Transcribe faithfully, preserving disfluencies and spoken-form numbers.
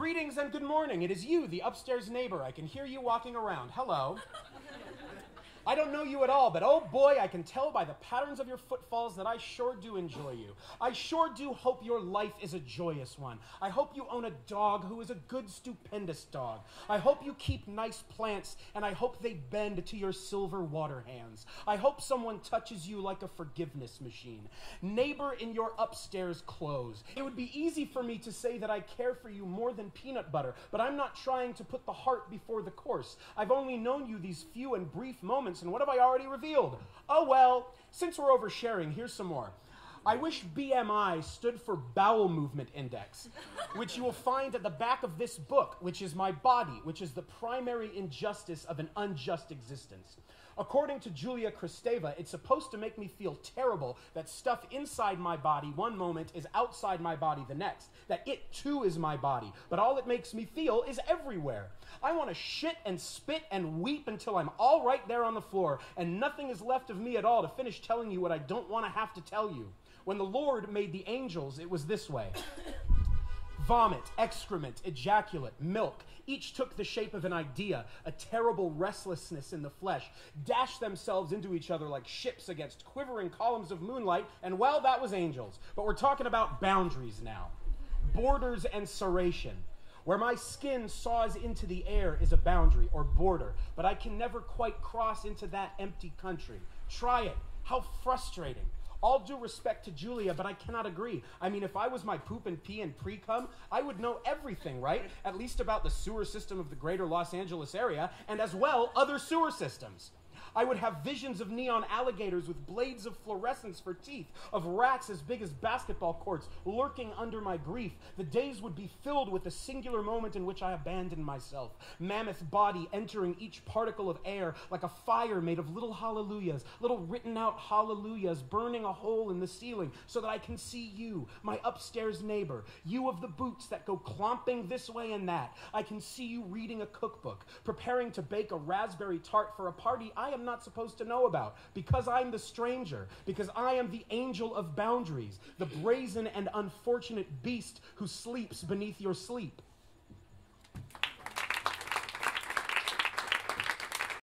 Greetings and good morning. It is you, the upstairs neighbor. I can hear you walking around. Hello. I don't know you at all, but oh boy, I can tell by the patterns of your footfalls that I sure do enjoy you. I sure do hope your life is a joyous one. I hope you own a dog who is a good, stupendous dog. I hope you keep nice plants, and I hope they bend to your silver water hands. I hope someone touches you like a forgiveness machine. Neighbor in your upstairs clothes. It would be easy for me to say that I care for you more than peanut butter, but I'm not trying to put the heart before the course. I've only known you these few and brief moments, and what have I already revealed? Oh well, since we're oversharing, here's some more. I wish B M I stood for Bowel Movement Index, which you will find at the back of this book, which is my body, which is the primary injustice of an unjust existence. According to Julia Kristeva, it's supposed to make me feel terrible that stuff inside my body one moment is outside my body the next, that it too is my body, but all it makes me feel is everywhere. I want to shit and spit and weep until I'm all right there on the floor, and nothing is left of me at all to finish telling you what I don't want to have to tell you. When the Lord made the angels, it was this way. Vomit, excrement, ejaculate, milk, each took the shape of an idea, a terrible restlessness in the flesh, dashed themselves into each other like ships against quivering columns of moonlight, and well, that was angels. But we're talking about boundaries now. Borders and serration. Where my skin saws into the air is a boundary or border, but I can never quite cross into that empty country. Try it. How frustrating. All due respect to Julia, but I cannot agree. I mean, if I was my poop and pee and pre-cum, I would know everything, right? At least about the sewer system of the greater Los Angeles area, and as well, other sewer systems. I would have visions of neon alligators with blades of fluorescence for teeth, of rats as big as basketball courts lurking under my grief. The days would be filled with the singular moment in which I abandoned myself, mammoth body entering each particle of air like a fire made of little hallelujahs, little written out hallelujahs burning a hole in the ceiling so that I can see you, my upstairs neighbor, you of the boots that go clomping this way and that. I can see you reading a cookbook, preparing to bake a raspberry tart for a party I am not supposed to know about, because I'm the stranger, because I am the angel of boundaries, the brazen and unfortunate beast who sleeps beneath your sleep.